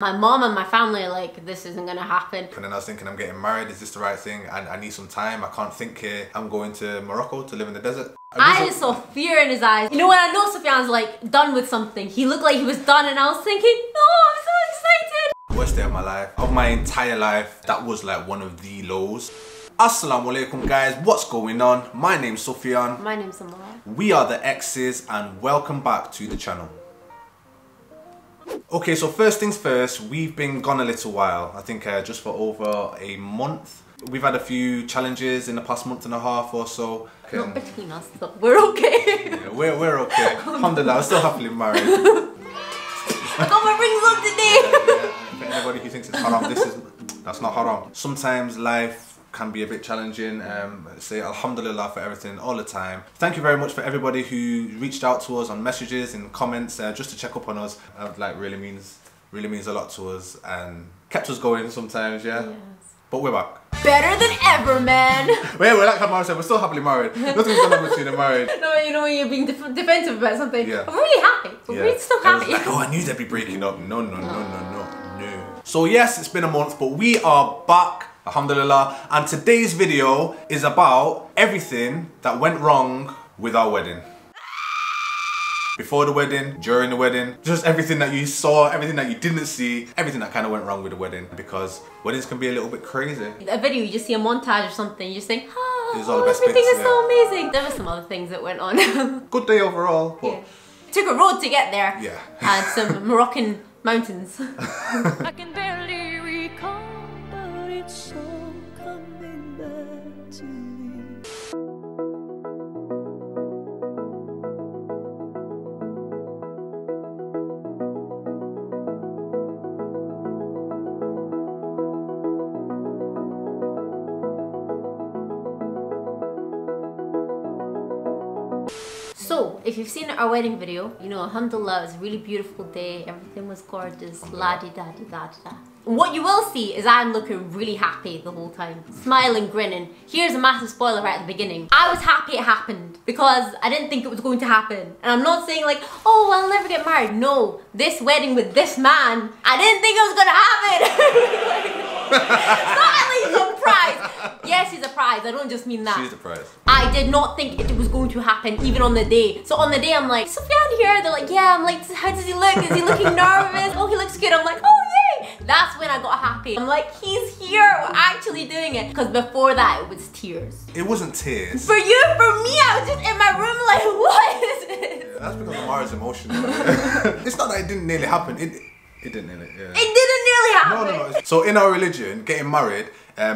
My mom and my family are like, this isn't gonna happen. And then I was thinking, I'm getting married, is this the right thing? And I need some time, I can't think here. I'm going to Morocco to live in the desert. I saw fear in his eyes. You know, when I know Sofiane's like done with something, he looked like he was done, and I was thinking, no, oh, I'm so excited. Worst day of my life, of my entire life, that was like one of the lows. Assalamualaikum guys, what's going on? My name's Sofiane. My name's Amara. We are the X's and welcome back to the channel. Okay, so first things first, we've been gone a little while. I think just for over a month. We've had a few challenges in the past month and a half or so. Not between us, though. We're okay. Yeah, we're okay. Alhamdulillah, I'm still happily married. I got my rings on today! Yeah. For anybody who thinks it's haram, that's not haram. Sometimes life can be a bit challenging. Say Alhamdulillah for everything all the time. Thank you very much for everybody who reached out to us on messages and comments just to check up on us. Like really means a lot to us and kept us going sometimes, yeah? Yes. But we're back. Better than ever, man! Wait, like Amara said, we're still happily married. Nothing's going on between the married. No, you know, you're being defensive about something. Yeah. I'm really happy. Yeah. We're still happy. Like, oh, I knew they'd be breaking up. No. So yes, it's been a month, but we are back, alhamdulillah. And today's video is about everything that went wrong with our wedding. Before the wedding, during the wedding, just everything that you saw, everything that you didn't see, everything that kind of went wrong with the wedding, because weddings can be a little bit crazy. A video, you just see a montage or something, you just think, ah, everything is so amazing. There were some other things that went on. Good day overall. Yeah. Took a road to get there. Yeah. Had some Moroccan mountains. I can barely recall, but it's all coming back to me. So, if you've seen our wedding video, you know, alhamdulillah, it was a really beautiful day. Everything was gorgeous, la-di-da-di-da-di-da. What you will see is I'm looking really happy the whole time, smiling, grinning. Here's a massive spoiler right at the beginning. I was happy it happened because I didn't think it was going to happen. And I'm not saying like, oh, I'll never get married. No, this wedding with this man, I didn't think it was gonna happen. Sadly, yes, he's a prize. I don't just mean that. She's a prize. I did not think it was going to happen even on the day. So on the day, I'm like, Sofiane here. They're like, yeah. I'm like, how does he look? Is he looking nervous? Oh, he looks good. I'm like, oh, yay. That's when I got happy. I'm like, he's here. We're actually doing it. Because before that, it was tears. It wasn't tears. For you, for me, I was just in my room like, what is this? Yeah, that's because Amara's emotional. It's not that it didn't nearly happen. It didn't nearly, yeah. It didn't nearly happen. No. So in our religion, getting married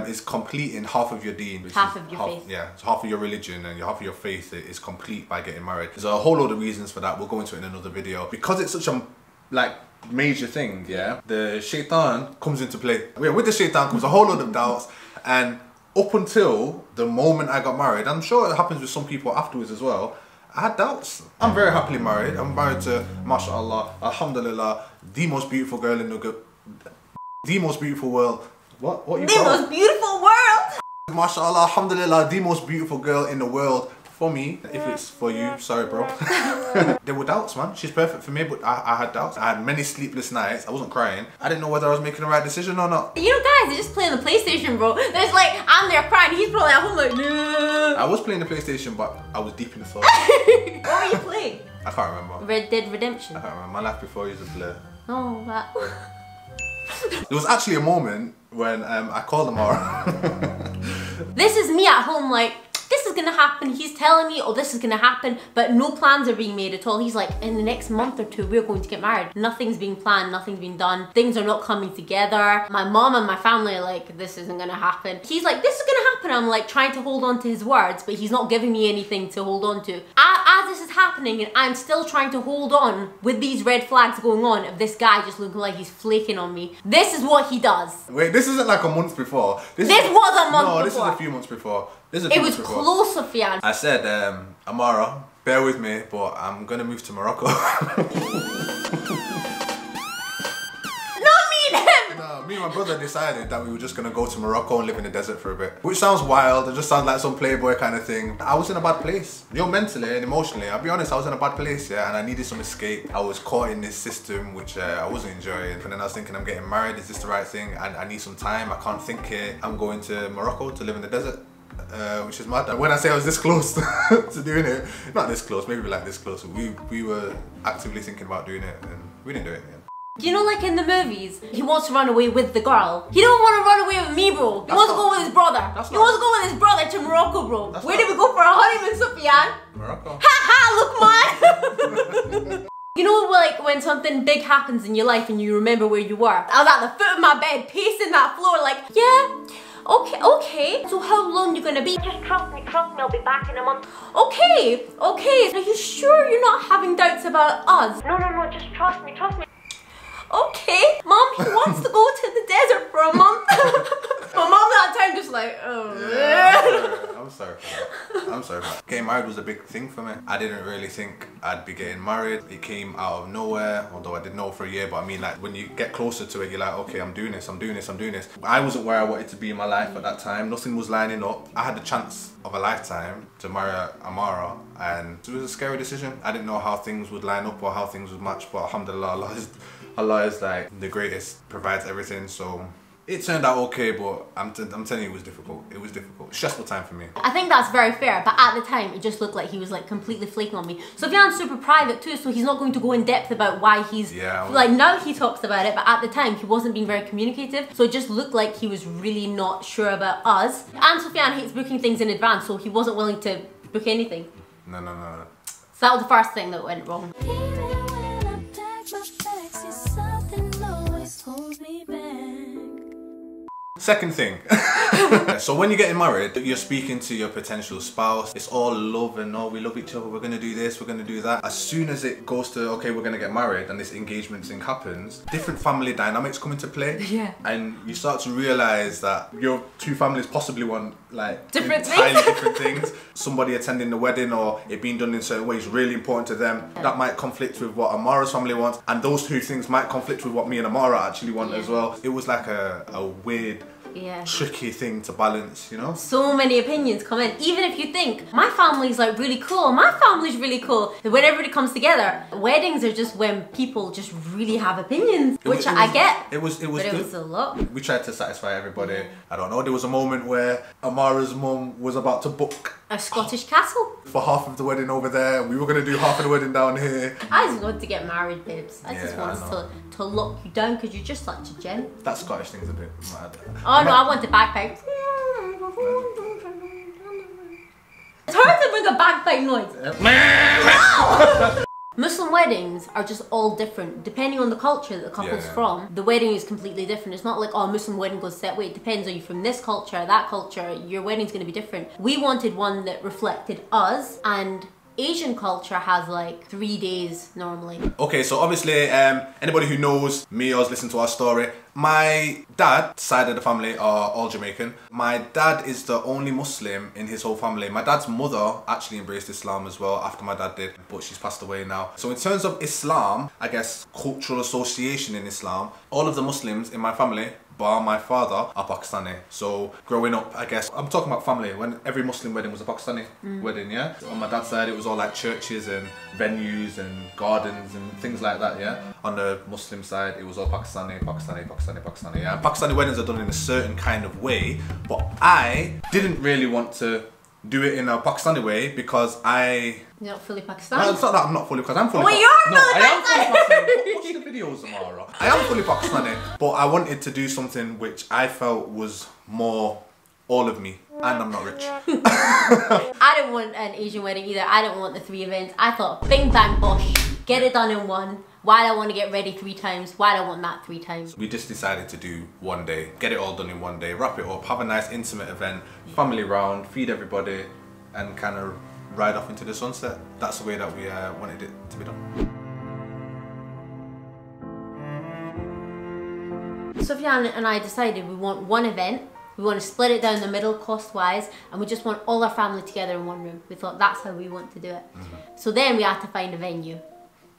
is completing half of your deen. Half of your faith. Yeah, so half of your religion and half of your faith is complete by getting married. There's a whole load of reasons for that. We'll go into it in another video. Because it's such a, like, major thing, yeah, the shaitan comes into play. Yeah, with the shaitan comes a whole load of doubts. And up until the moment I got married, I'm sure it happens with some people afterwards as well, I had doubts. I'm very happily married. I'm married to, mashallah, alhamdulillah, the most beautiful girl in the most beautiful world. What you call? The most beautiful world! Mashallah, alhamdulillah, the most beautiful girl in the world. For me, if it's for you, sorry bro. There were doubts, man. She's perfect for me, but I had doubts. I had many sleepless nights. I wasn't crying. I didn't know whether I was making the right decision or not. You know guys, they're just playing the PlayStation, bro. There's like, I'm there crying, he's probably at home like, nah. I was playing the PlayStation, but I was deep in the thought. What were you playing? I can't remember. Red Dead Redemption? I can't remember. My life before you was a blur. Oh, wow. There was actually a moment when I called Amara. This is me at home like, this is gonna happen, he's telling me, oh, this is gonna happen, but no plans are being made at all. He's like, in the next month or two, we're going to get married. Nothing's being planned, nothing's been done. Things are not coming together. My mom and my family are like, this isn't gonna happen. He's like, this is gonna happen. I'm like trying to hold on to his words, but he's not giving me anything to hold on to. As this is happening, and I'm still trying to hold on with these red flags going on of this guy just looking like he's flaking on me. This is what he does. Wait, this isn't like a month before. This was a month before. No, this is a few months before. It was close, Sofiane. I said, Amara, bear with me, but I'm gonna move to Morocco. Not me, them! No, me and my brother decided that we were just gonna go to Morocco and live in the desert for a bit. Which sounds wild, it just sounds like some playboy kind of thing. I was in a bad place. You know, mentally and emotionally, I'll be honest, I was in a bad place, yeah, and I needed some escape. I was caught in this system which I wasn't enjoying. And then I was thinking, I'm getting married, is this the right thing? And I need some time, I can't think it. I'm going to Morocco to live in the desert. Which is mad. When I say I was this close to doing it, not this close, maybe like this close, we were actively thinking about doing it and we didn't do it. Yeah. You know, like in the movies, he wants to run away with the girl. He don't want to run away with me, bro. He wants to go with his brother. He wants to go with his brother to Morocco, bro. Where did we go for our honeymoon, Sofiane? Morocco. Ha ha, look mine! You know, like when something big happens in your life and you remember where you were? I was at the foot of my bed, pacing that floor like, yeah. Okay. So how long you gonna be? Just trust me, I'll be back in a month. Okay. Are you sure you're not having doubts about us? No, just trust me. Okay, Mom, he wants to go to the desert for a month. My mom at that time just like, oh yeah, I'm sorry for that. I'm sorry for that. Getting married was a big thing for me. I didn't really think I'd be getting married. It came out of nowhere, although I did know for a year, but I mean like when you get closer to it, you're like, okay, I'm doing this. I wasn't where I wanted to be in my life at that time. Nothing was lining up. I had the chance of a lifetime to marry Amara and it was a scary decision. I didn't know how things would line up or how things would match, but alhamdulillah, Allah is like the greatest, provides everything, so it turned out okay, but I'm telling you, it was difficult. It was difficult. Stressful time for me. I think that's very fair, but at the time, it just looked like he was like completely flaking on me. Sofiane's super private too, so he's not going to go in depth about why he's... Yeah, like now he talks about it, but at the time, he wasn't being very communicative, so it just looked like he was really not sure about us. And Sofiane hates booking things in advance, so he wasn't willing to book anything. No. So that was the first thing that went wrong. Second thing. So when you're getting married, you're speaking to your potential spouse. It's all love and all, we love each other, we're gonna do this, we're gonna do that. As soon as it goes to, okay, we're gonna get married and this engagement thing happens, different family dynamics come into play. Yeah. And you start to realize that your two families possibly want like entirely different things. Somebody attending the wedding or it being done in certain ways really important to them. Yeah. That might conflict with what Amara's family wants. And those two things might conflict with what me and Amara actually want as well. It was like a weird, tricky thing to balance, you know? So many opinions come in. Even if you think, my family's like really cool, my family's really cool, when everybody comes together, weddings are just when people just really have opinions, which I get. It was a lot. We tried to satisfy everybody. I don't know, there was a moment where Amara's mum was about to book a Scottish castle for half of the wedding over there. We were going to do half of the wedding down here. I just want to get married, babes. I just want to lock you down because you're just such a gent. That Scottish thing's a bit mad. Oh no, I want the bagpipe. It's hard to bring a bagpipe noise. Muslim weddings are just all different. Depending on the culture that the couple's from, the wedding is completely different. It's not like, oh, Muslim wedding goes that way. It depends, are you from this culture, that culture, your wedding's gonna be different. We wanted one that reflected us, and Asian culture has like 3 days normally. Okay, so obviously anybody who knows me or has listened to our story, my dad's side of the family are all Jamaican. My dad is the only Muslim in his whole family. My dad's mother actually embraced Islam as well after my dad did, but she's passed away now. So in terms of Islam, I guess cultural association in Islam, all of the Muslims in my family, bar my father, are Pakistani. So growing up, I guess, I'm talking about family, when every Muslim wedding was a Pakistani wedding, yeah? On my dad's side, it was all like churches and venues and gardens and things like that, yeah? On the Muslim side, it was all Pakistani, yeah? And Pakistani weddings are done in a certain kind of way, but I didn't really want to do it in a Pakistani way because you're not fully Pakistani? No, it's not that I'm not fully Pakistani. I'm fully Pakistani. I am fully Pakistani. Watch the videos, Amara. I am fully Pakistani, but I wanted to do something which I felt was more all of me. And I'm not rich. I didn't want an Asian wedding either. I didn't want the 3 events. I thought, bing, bang, bosh. Get it done in one. Why do I want to get ready 3 times? Why do I want that 3 times? We just decided to do one day, get it all done in one day, wrap it up, have a nice intimate event, family round, feed everybody, and kind of ride off into the sunset. That's the way that we wanted it to be done. Sofiane and I decided we want one event. We want to split it down the middle cost-wise, and we just want all our family together in one room. We thought that's how we want to do it. So then we had to find a venue.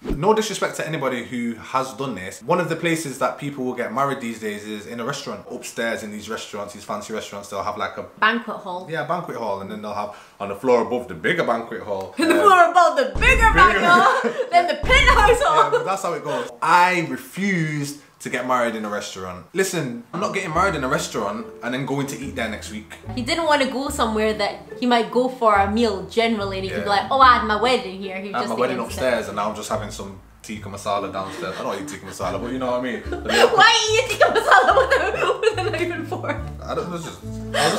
No disrespect to anybody who has done this. One of the places that people will get married these days is in a restaurant. Upstairs in these restaurants, these fancy restaurants, they'll have like a banquet hall. Yeah, banquet hall, and then they'll have on the floor above the bigger banquet hall. The floor above the bigger banquet hall, then the penthouse hall. Yeah, that's how it goes. I refused to get married in a restaurant. Listen, I'm not getting married in a restaurant and then going to eat there next week. He didn't want to go somewhere that he might go for a meal generally and he could be like, oh, I had my wedding here. He I had my wedding upstairs and now I'm just having some tikka masala downstairs. I don't eat tikka masala, but you know what I mean. Why eat tikka masala with a knife and fork? I was just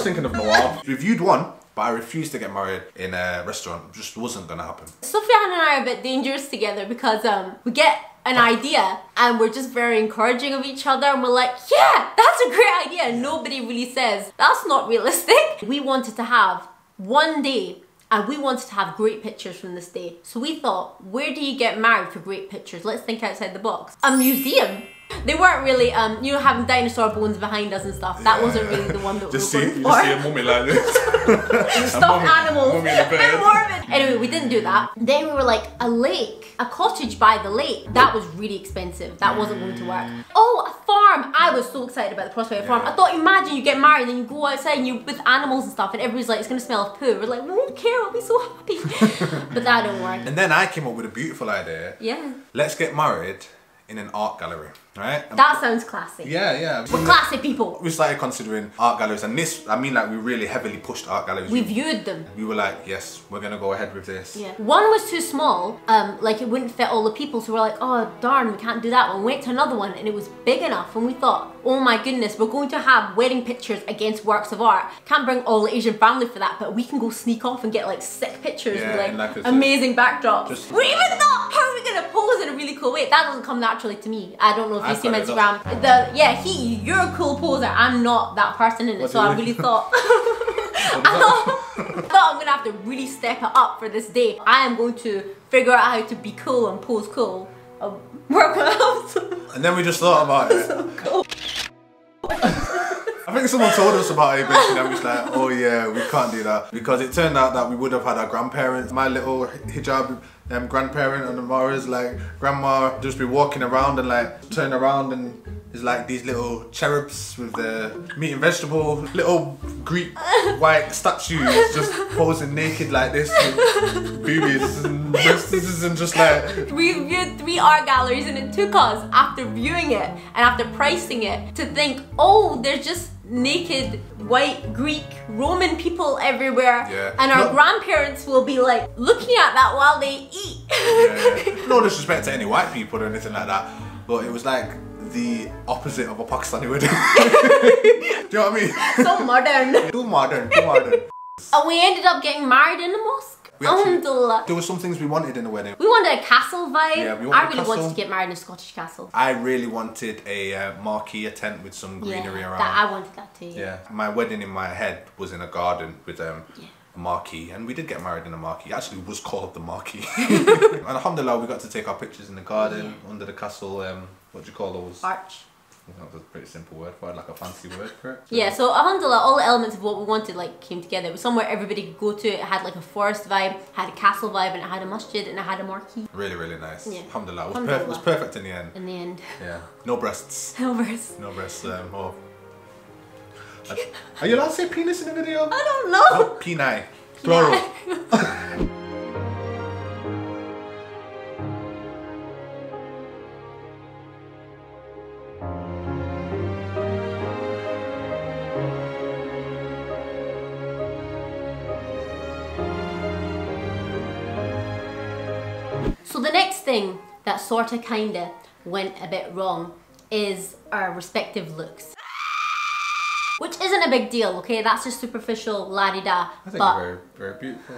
thinking of Nawab. Reviewed one. But I refused to get married in a restaurant. It just wasn't gonna happen. Sofiane and I are a bit dangerous together because we get an idea and we're just very encouraging of each other and we're like, yeah, that's a great idea. And nobody really says, that's not realistic. We wanted to have one day and we wanted to have great pictures from this day. So we thought, where do you get married for great pictures? Let's think outside the box. A museum? They weren't really, you know, having dinosaur bones behind us and stuff. That wasn't really the one that we were going for. Just see a mummy like this. Stuffed animals. Bit morbid. Anyway, we didn't do that. Then we were like, a lake. A cottage by the lake. That was really expensive. That wasn't going to work. Oh, a farm. I was so excited about the prospect of a farm. I thought, imagine you get married and you go outside and you with animals and stuff and everybody's like, it's going to smell of poo. We're like, we don't care. I'll be so happy. But that didn't work. And then I came up with a beautiful idea. Yeah. Let's get married in an art gallery, right? That sounds classy. Yeah, yeah. We're classy people. We started considering art galleries and this, I mean like we really heavily pushed art galleries. We viewed them. We were like, yes, we're gonna go ahead with this. Yeah. One was too small, like it wouldn't fit all the people, so we're like, oh darn, we can't do that one. We went to another one and it was big enough and we thought, oh my goodness, we're going to have wedding pictures against works of art. Can't bring all the Asian family for that, but we can go sneak off and get like sick pictures with like amazing backdrops. We even thought, how are we gonna pose in a really cool way? That doesn't come naturally to me. I don't know if you see my Instagram. You're a cool poser. I'm not that person in it, so I really thought I thought I'm gonna have to really step it up for this day. I am going to figure out how to be cool and pose cool. Work out. And then we just thought about it. So cool. I think someone told us about it basically and we was like, oh yeah, we can't do that. Because it turned out that we would have had our grandparents, my little hijab grandparent and Amara's like grandma just be walking around and like turn around and it's like these little cherubs with their meat and vegetable, little Greek white statues just posing naked like this with boobies and breasts and just like. We viewed 3 art galleries and it took us after viewing it and after pricing it to think, oh, there's just naked white Greek Roman people everywhere and our grandparents will be like looking at that while they eat. No disrespect to any white people or anything like that, but it was like the opposite of a Pakistani wedding. Do you know what I mean? So modern. Too modern, too modern. And we ended up getting married in the mosque. Alhamdulillah. There were some things we wanted in the wedding. We wanted a castle vibe. Yeah, we wanted I really wanted to get married in a Scottish castle. I really wanted a marquee, a tent with some greenery around. I wanted that too. Yeah. My wedding in my head was in a garden with a marquee, and we did get married in a marquee. Actually, it was called the marquee. And alhamdulillah, we got to take our pictures in the garden, under the castle. What do you call those? Arch. That's a pretty simple word for it, like a fancy word for it. Yeah, so alhamdulillah, all the elements of what we wanted like came together. It was somewhere everybody could go to. It had like a forest vibe, had a castle vibe, and it had a masjid, and it had a marquee. Really, really nice. Yeah. Alhamdulillah. It was perfect in the end. In the end. Yeah. No breasts. No breasts. No breasts. Are you allowed to say penis in the video? I don't know. Oh, peni. Plural. So the next thing that sorta kinda went a bit wrong is our respective looks. Which isn't a big deal, okay? That's just superficial, la-di-da. I think you're very, very beautiful.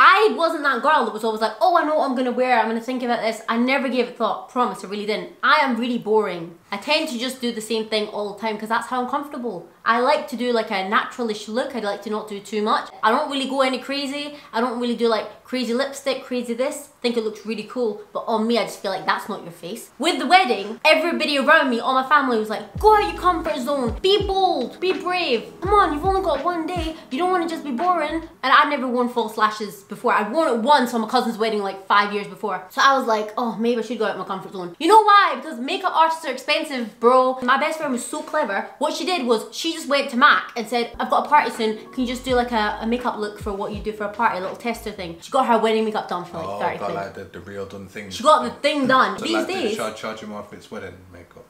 I wasn't that girl that was always like, oh, I know what I'm gonna wear, I'm gonna think about this. I never gave it thought, promise, I really didn't. I am really boring. I tend to just do the same thing all the time because that's how I'm comfortable. I like to do like a naturalish look. I'd like to not do too much. I don't really go any crazy. I don't really do like crazy lipstick, crazy this, think it looks really cool, but on me I just feel like that's not your face. With the wedding, everybody around me, all my family was like, go out your comfort zone, be bold, be brave, come on, you've only got one day, you don't want to just be boring. And I'd never worn false lashes before. I'd worn it once on my cousin's wedding like 5 years before. So I was like, oh, maybe I should go out of my comfort zone. You know why? Because makeup artists are expensive, bro. My best friend was so clever. What she did was she just went to Mac and said, I've got a party soon, can you just do like a makeup look for what you do for a party, a little tester thing. She got her wedding makeup done for like 30 quid. Oh, got like the real done thing. She got the thing done. So these like, days. Charge him off its wedding makeup.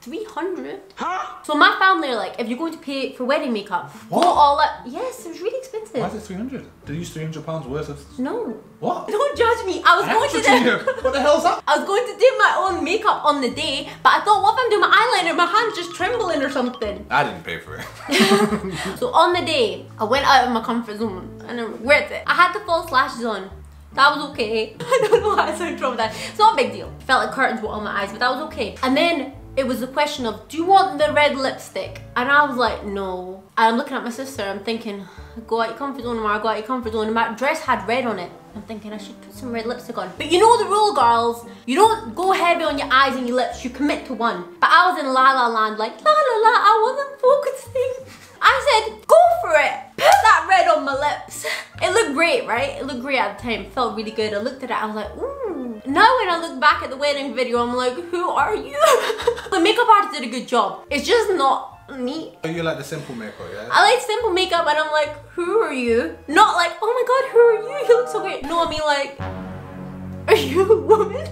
300? Huh? So my family are like, if you're going to pay for wedding makeup, what? Go all up. Yes, it was really expensive. Why is it 300? Did you use £300 worth of... No. What? Don't judge me. What the hell's that? I was going to do my own makeup on the day, but I thought, what if I'm doing my eyeliner? My hand's just trembling or something. I didn't pay for it. So on the day, I went out of my comfort zone and I regret it. I had the false lashes on. That was okay. I don't know why I sound traumatized. It's not a big deal. Felt like curtains were on my eyes, but that was okay. And then it was the question of, do you want the red lipstick? And I was like, no. I'm looking at my sister, I'm thinking, go out your comfort zone, Amara, go out your comfort zone. And my dress had red on it. I'm thinking I should put some red lipstick on. But you know the rule, girls. You don't go heavy on your eyes and your lips, you commit to one. But I was in la la land, like, la la la, I wasn't focusing. I said, go for it. Put that red on my lips. It looked great, right? It looked great at the time, it felt really good. I looked at it, I was like, ooh. Now when I look back at the wedding video, I'm like, who are you? The makeup artist did a good job. It's just not me. So you like the simple makeup, yeah? I like simple makeup and I'm like, who are you? Not like, oh my god, who are you? You look so great. No, I mean like, are you a woman?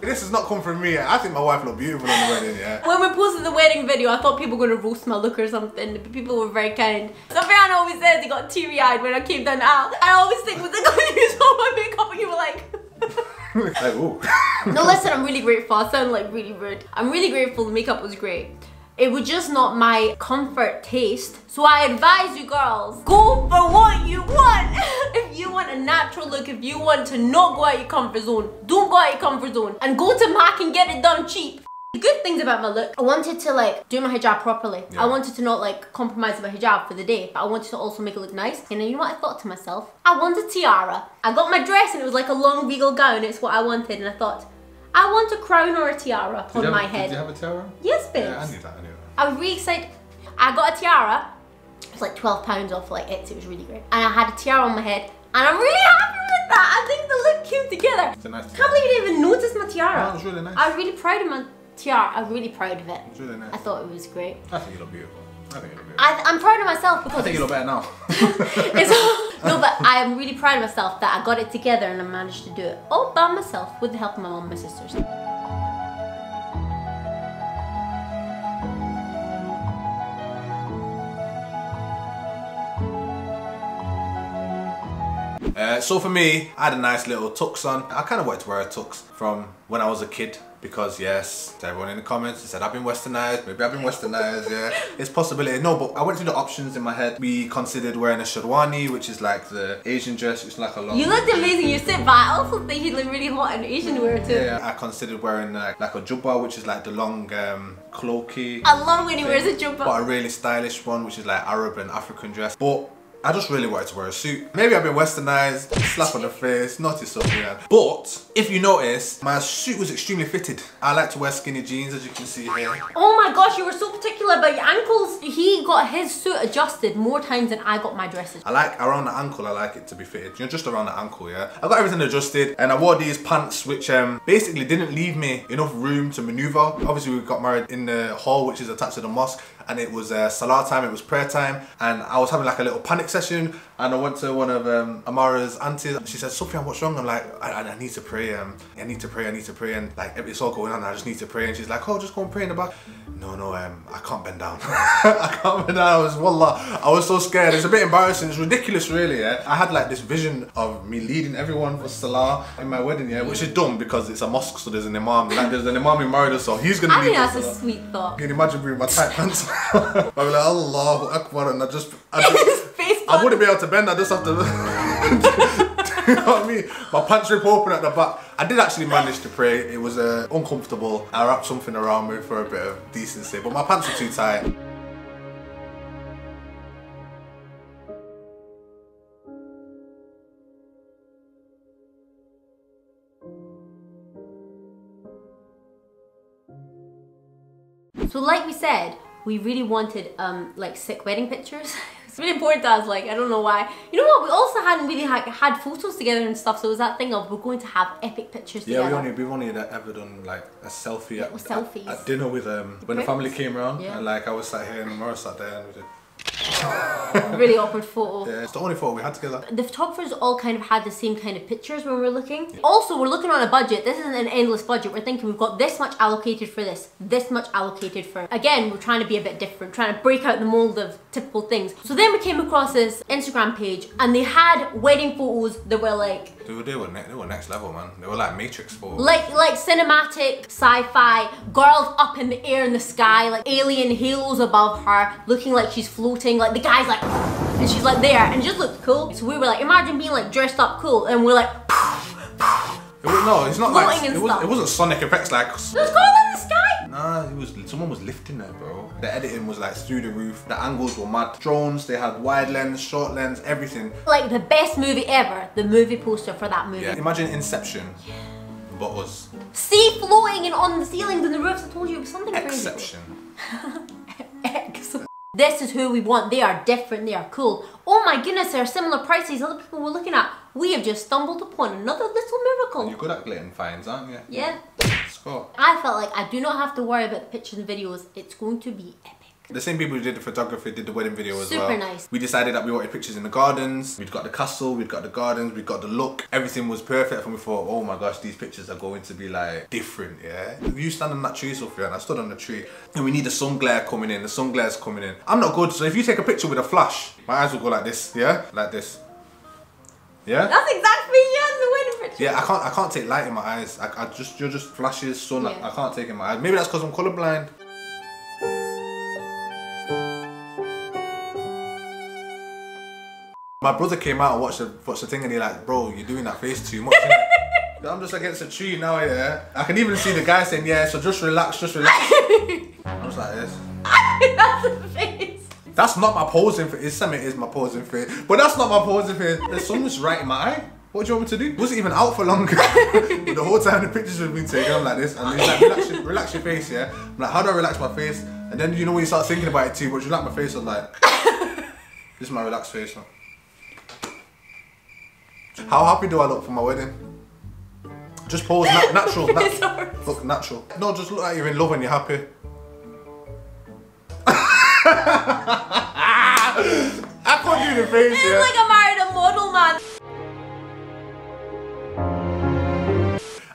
This has not come from me. I think my wife looked beautiful on the wedding, yeah. When we posted the wedding video, I thought people were going to roast my look or something, but people were very kind. Sofiane always says he got teary-eyed when I came down out. I always think, was it going to use all my makeup? And you were like... like, ooh. No, listen, I'm really grateful. I sound like really rude. I'm really grateful the makeup was great. It was just not my comfort taste. So I advise you girls, go for what you want. If you want a natural look, if you want to not go out your comfort zone, don't go out your comfort zone and go to Mac and get it done cheap. The good things about my look, I wanted to like do my hijab properly. Yeah. I wanted to not like compromise my hijab for the day, but I wanted to also make it look nice. And you know what I thought to myself? I want a tiara. I got my dress and it was like a long regal gown. It's what I wanted and I thought, I want a crown or a tiara on my head. Did you have a tiara? Yes, babe. Yeah, I knew that, I knew that. I was really excited. I got a tiara. It was like £12 off like Etsy. It was really great. And I had a tiara on my head. And I'm really happy with that. I think they look cute together. It's a nice tiara. Can't believe you didn't even notice my tiara. It was really nice. I was really proud of my tiara. I was really proud of it. It's really nice. I thought it was great. I think you look beautiful. I think you look beautiful. I'm proud of myself because I think you look better now. No, but I am really proud of myself that I got it together and I managed to do it all by myself with the help of my mom and my sisters. So for me, I had a nice little tux on. I kind of wanted to wear a tux from when I was a kid because yes, everyone in the comments said I've been westernized, maybe I've been westernized, yeah. It's possibility. No, but I went through the options in my head. We considered wearing a sherwani, which is like the Asian dress, which is like a long... You looked amazing, you said, but I also think you look really hot in Asian wear too. Yeah, I considered wearing like a jubba, which is like the long cloaky. I love when he wears a jubba. But a really stylish one, which is like Arab and African dress. But I just really wanted to wear a suit. Maybe I've been westernized, slap on the face, naughty stuff, yeah. But if you notice, my suit was extremely fitted. I like to wear skinny jeans, as you can see here. Oh my gosh, you were so particular about your ankles. He got his suit adjusted more times than I got my dresses. I like around the ankle, I like it to be fitted. You're just around the ankle, yeah. I got everything adjusted and I wore these pants, which basically didn't leave me enough room to maneuver. Obviously we got married in the hall, which is attached to the mosque. And it was Salah time, it was prayer time, and I was having like a little panic session, and I went to one of Amara's aunties. She said, Sofiane, what's wrong? I'm like, I need to pray, I need to pray, and like it's all going on, I just need to pray. And she's like, oh, just go and pray in the back. No, I can't bend down. I can't bend down. I was so scared. It's a bit embarrassing, it's ridiculous really, yeah. I had like this vision of me leading everyone for Salah in my wedding, yeah, which is dumb because it's a mosque, so there's an imam. Like there's an imam in Morocco, so he's gonna lead. I think that's a sweet thought. Can you imagine bringing my tight pants? I was like, Allahu Akbar, and I wouldn't be able to bend, I just have to, you know what I mean? My pants rip open at the back. I did actually manage to pray, it was uncomfortable. I wrapped something around me for a bit of decency, but my pants were too tight. So like we said, we really wanted like sick wedding pictures. It's really important to us, like I don't know why. You know what, we also hadn't really had photos together and stuff, so it was that thing of we're going to have epic pictures together. Yeah, we wanted ever done like a selfie at dinner with when the family came around, yeah. And like I was sat here and Amara sat there and we did really awkward photo. Yeah, it's the only photo we had together. The photographers all kind of had the same kind of pictures when we were looking. Yeah. Also, we're looking on a budget. This isn't an endless budget. We're thinking we've got this much allocated for this much allocated for. Again, we're trying to be a bit different, trying to break out the mold of typical things. So then we came across this Instagram page and they had wedding photos that were like, They were next level, man. They were like Matrix photos. Like cinematic, sci-fi, girls up in the air in the sky, like alien halos above her, looking like she's floating, like the guy's like, and she's like there, and it just looked cool. So we were like, imagine being like dressed up cool, and we're like, no, it's not like, it wasn't sonic effects like, there's girls in the sky! Nah, someone was lifting her, bro. The editing was like through the roof, the angles were mad. Drones, they had wide lens, short lens, everything. Like the best movie ever, the movie poster for that movie. Yeah. Imagine Inception, yeah. But us. Sea floating and on the ceilings and the roofs, I told you it was something Exception. Crazy. Exception. This is who we want, they are different, they are cool. Oh my goodness, there are similar prices other people were looking at. We have just stumbled upon another little miracle. And you're good at getting finds, aren't you? Yeah. Score. I felt like I do not have to worry about the pictures and videos, it's going to be epic. The same people who did the photography did the wedding video as well. Super nice. We decided that we wanted pictures in the gardens. We'd got the castle, we'd got the gardens, we'd got the look. Everything was perfect and we thought, oh my gosh, these pictures are going to be like different, yeah? You stand on that tree, Sofiane, I stood on the tree and we need the sun glare coming in, the sun glare's coming in. I'm not good, so if you take a picture with a flash, my eyes will go like this, yeah? Like this. Yeah? That's exactly you in the wedding picture. Yeah, I can't take light in my eyes. You're just flashes, sun, yeah. I can't take it in my eyes. Maybe that's because I'm colourblind. My brother came out and watched the thing and he like, bro, you're doing that face too much. I'm just against a tree now, yeah. I can even see the guy saying, yeah, so just relax, just relax. I'm just like this. That's a face. That's not my posing face. Something is my posing face. But that's not my posing face. There's something just right in my eye. What do you want me to do? Wasn't even out for long. But the whole time the pictures were being taken, I'm like this. And he's like, relax your face, yeah. I'm like, how do I relax my face? And then you know when you start thinking about it too, but you like my face, I'm like, this is my relaxed face now. How happy do I look for my wedding? Just pose natural. Look natural. No, just look like you're in love and you're happy. I can't do the face. It's like I married a model, man.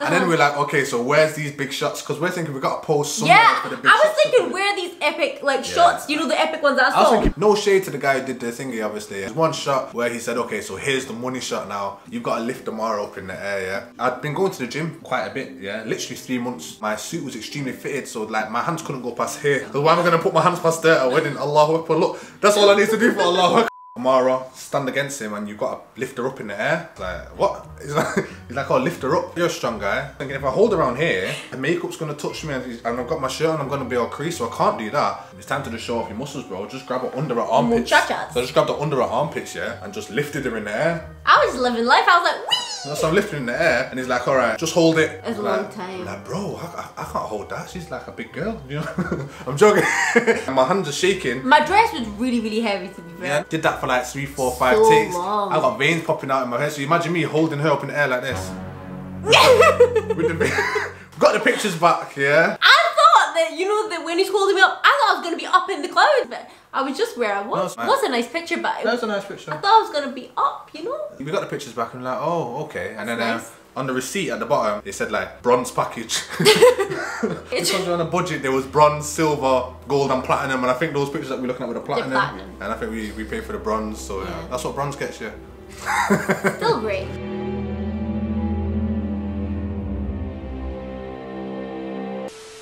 And then we're like, okay, so where's these big shots? Because we're thinking we got to pose somewhere for the big shots. I was thinking, where are these epic shots? You know, the epic ones that I saw. Thinking, no shade to the guy who did the thingy, obviously. There's one shot where he said, okay, so here's the money shot now. You've got to lift the Amara up in the air, yeah? I'd been going to the gym quite a bit, yeah? Literally 3 months. My suit was extremely fitted, so like my hands couldn't go past here. So why am I going to put my hands past there at a wedding? Allahu Akbar, look, that's all I need to do for Allahu Akbar. Amara, stand against him and you've got to lift her up in the air. Like, what? He's like, oh, lift her up. You're a strong guy. Thinking if I hold around here, the makeup's going to touch me and I've got my shirt and I'm going to be all creased, so I can't do that. It's time to just show off your muscles, bro. Just grab her under her armpits. So I just grabbed her under her armpits, yeah, and just lifted her in the air. I was living life. I was like, whee! So I'm lifting in the air and he's like, all right, just hold it. It's a long time. I'm like, bro, I can't hold that. She's like a big girl, you know? I'm joking. And my hands are shaking. My dress was really, really heavy to be fair. Yeah, did that for like 3, 4, 5 takes. Long. I got veins popping out in my head. So imagine me holding her up in the air like this. Got the pictures back, yeah? I thought that, you know, that when he's holding me up, I thought I was going to be up in the clouds, but I was just where I was. No, it was a nice picture, but that was a nice picture. I thought I was going to be up, you know? We got the pictures back and we're like, oh, okay. And then nice. On the receipt at the bottom, it said like bronze package. Because on a budget, there was bronze, silver, gold, and platinum. And I think those pictures that we're looking at were the platinum. And I think we paid for the bronze. So yeah. That's what bronze gets you. Still great.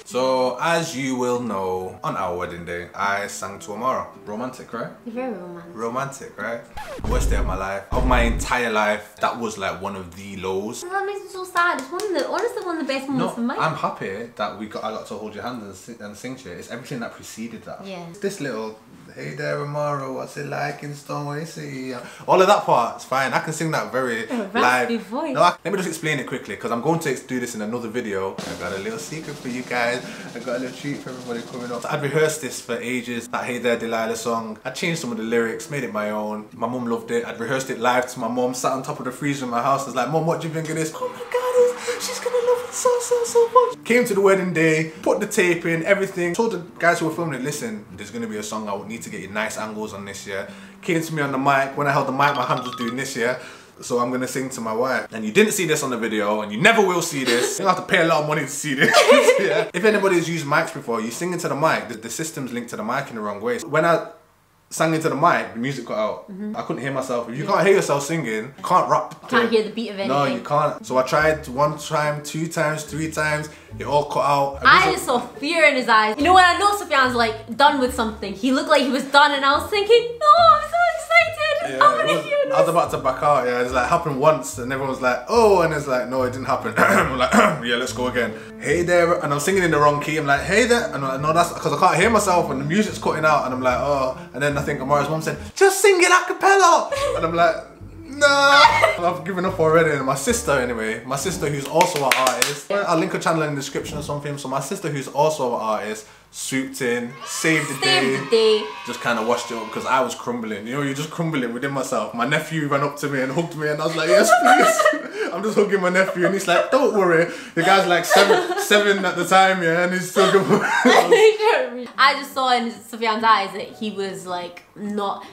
So, as you will know, on our wedding day, I sang to Amara. Romantic, right? Very romantic. Romantic, right? Worst day of my life. Of my entire life, that was like one of the lows. That makes me so sad. It's honestly one of the best moments of my life. I'm happy that I got to hold your hand and sing to you. It's everything that preceded that. Yeah. This little Hey there, Amara, what's it like in Stoneway? All of that part's fine. I can sing that very live voice. No, let me just explain it quickly because I'm going to do this in another video. I've got a little secret for you guys. I've got a little treat for everybody coming up. I'd rehearsed this for ages, that Hey There Delilah song. I changed some of the lyrics, made it my own. My mum loved it. I'd rehearsed it live to my mum, sat on top of the freezer in my house. I was like, Mum, what do you think of this? Oh my God, she's gonna love it so much. Came to the wedding day, put the tape in, everything. Told the guys who were filming it, listen, there's gonna be a song I would need to get you nice angles on this year. Came to me on the mic. When I held the mic, my hand was doing this year. So I'm gonna sing to my wife. And you didn't see this on the video, and you never will see this. You'll have to pay a lot of money to see this. Yeah. If anybody's used mics before, you sing into the mic. The system's linked to the mic in the wrong way. So when I sang into the mic, the music cut out. I couldn't hear myself. If you can't hear yourself singing, you can't rap. Can't hear the beat of anything. No, you can't. So I tried one time, two times, three times. It all cut out. I just saw fear in his eyes. You know, when I know Sofiane's like done with something, he looked like he was done, and I was thinking, no, I'm so excited. Yeah, I was about to back out. Yeah, it's like happened once, and everyone was like, oh, and it's like, no, it didn't happen. I'm like, yeah, let's go again. Hey there, and I'm singing in the wrong key. I'm like, hey there, and I'm like, no, that's because I can't hear myself, and the music's cutting out, and I'm like, oh, and then I think Amara's mom said, just sing it a cappella, and I'm like, no, I've given up already. And my sister who's also an artist, I'll link her channel in the description or something. So my sister who's also an artist swooped in, saved the day, just kind of washed it up because I was crumbling. You know, you're just crumbling within myself. My nephew ran up to me and hugged me, and I was like, yes, please. I'm just hugging my nephew, and he's like, don't worry. The guy's like seven at the time, yeah, and he's still I just saw in Sofiane's eyes that he was like not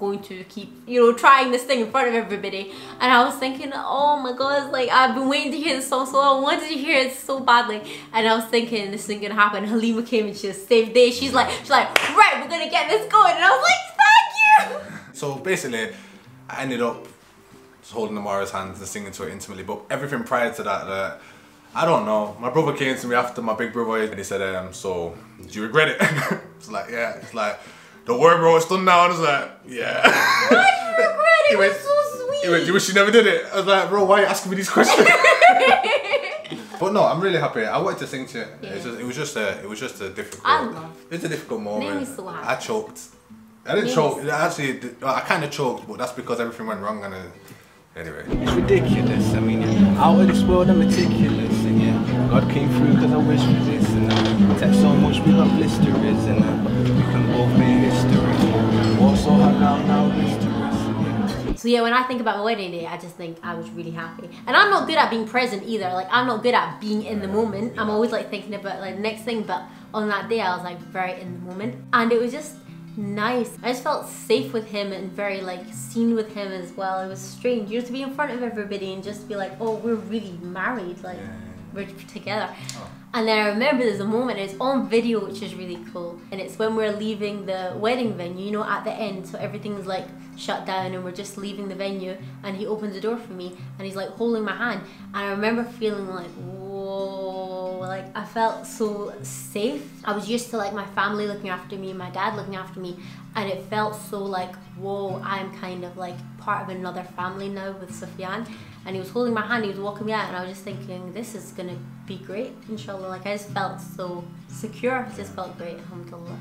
going to keep, you know, trying this thing in front of everybody. And I was thinking, oh my God, like I've been waiting to hear this song so long. I wanted to hear it so badly. And I was thinking this isn't gonna happen. Halima came and she just saved day. She's like, right, we're gonna get this going. And I was like, thank you. So basically, I ended up holding Amara's hands and singing to it intimately. But everything prior to that, I don't know. My brother came to me after, my big brother, and he said, so, did you regret it? It's like, yeah. It's like, don't worry, bro, it's done now. And I was like, yeah. Why do you regret it? It was so sweet. He went, do you wish you never did it? I was like, bro, why are you asking me these questions? But no, I'm really happy. I wanted to sing to it. Yeah. It was just a difficult. I love it. It was a difficult moment. So I choked. I didn't choke. Actually, I kind of choked, but that's because everything went wrong. And anyway. It's ridiculous. I mean, out of this world, I'm meticulous. And yeah, God came through because I wish for this. And text so much, we got blisters. And we can both make history. Also hung out now, blisters. So yeah, when I think about my wedding day, I just think I was really happy. And I'm not good at being present either. Like, I'm not good at being in the moment. I'm always like thinking about like the next thing. But on that day, I was like very in the moment. And it was just nice. I just felt safe with him and very like seen with him as well. It was strange, you know, to be in front of everybody and just be like, oh, we're really married, like we're together. And then I remember there's a moment, it's on video, which is really cool, and it's when we're leaving the wedding venue, you know, at the end, so everything's like shut down and we're just leaving the venue, and he opens the door for me and he's like holding my hand, and I remember feeling like, whoa, like I felt so safe. I was used to like my family looking after me, my dad looking after me, and it felt so like, whoa, I'm kind of like part of another family now with Sofiane. And he was holding my hand, he was walking me out, and I was just thinking, this is gonna be great, inshallah. Like, I just felt so secure, it just felt great, alhamdulillah.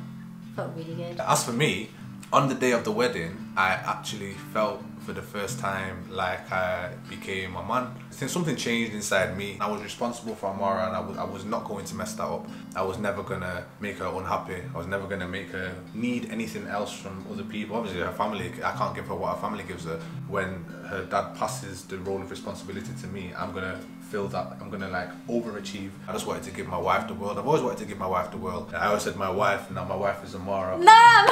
Felt really good. As for me, on the day of the wedding, I actually felt for the first time like I became a man. Since something changed inside me, I was responsible for Amara, and I was not going to mess that up. I was never gonna make her unhappy. I was never gonna make her need anything else from other people. Obviously her family, I can't give her what her family gives her. When her dad passes the role of responsibility to me, I'm gonna feel that I'm gonna like overachieve. I just wanted to give my wife the world. I've always wanted to give my wife the world. And I always said my wife, now my wife is Amara. No, I'm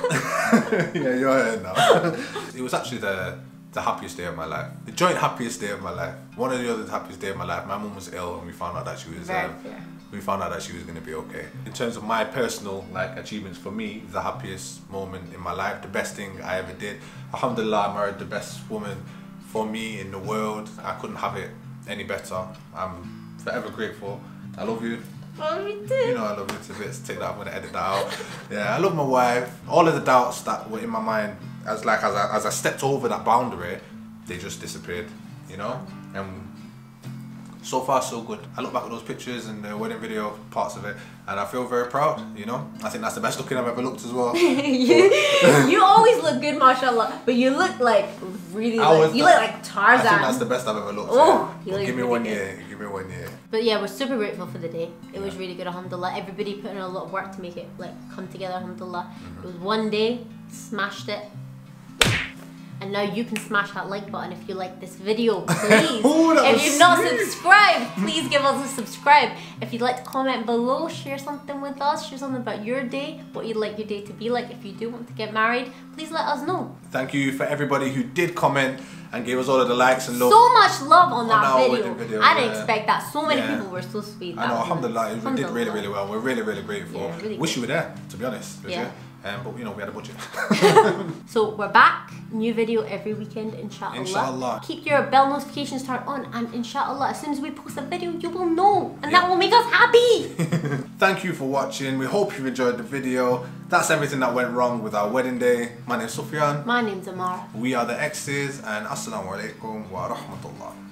her! Yeah, you're her now. It was actually the happiest day of my life, the joint happiest day of my life, one of the other happiest day of my life. My mum was ill, and we found out that she was going to be okay. In terms of my personal like achievements, for me, the happiest moment in my life, the best thing I ever did, alhamdulillah, I married the best woman for me in the world. I couldn't have it any better. I'm forever grateful. I love you. I love you too. You know I love you to bits. Take that, I'm going to edit that out. Yeah, I love my wife. All of the doubts that were in my mind, as I stepped over that boundary, they just disappeared, you know? And So far, so good. I look back at those pictures and the wedding video parts of it, and I feel very proud, you know? I think that's the best looking I've ever looked as well. You always look good, mashallah, but you look like really, you look like Tarzan. I think that's the best I've ever looked. Oh, yeah. Give me really give me one year. But yeah, we're super grateful for the day. It was really good, alhamdulillah. Everybody put in a lot of work to make it like come together, alhamdulillah. It was one day, smashed it. And now you can smash that like button if you like this video, please. If you've not subscribed, please give us a subscribe. If you'd like to comment below, share something with us, share something about your day, what you'd like your day to be like. If you do want to get married, please let us know. Thank you for everybody who did comment and gave us all of the likes and love. So much love on that video. I didn't expect that. So many people were so sweet. I know, alhamdulillah, we did really, really well. We're really, really grateful. Yeah, really wish you were there, to be honest. Yeah. But you know, we had a budget. So we're back. New video every weekend, inshallah. Keep your bell notifications turned on, and inshallah, as soon as we post a video, you will know. And that will make us happy. Thank you for watching. We hope you enjoyed the video. That's everything that went wrong with our wedding day. My name's Sofiane. My name's Amara. We are The X's, and Assalamualaikum wa rahmatullah.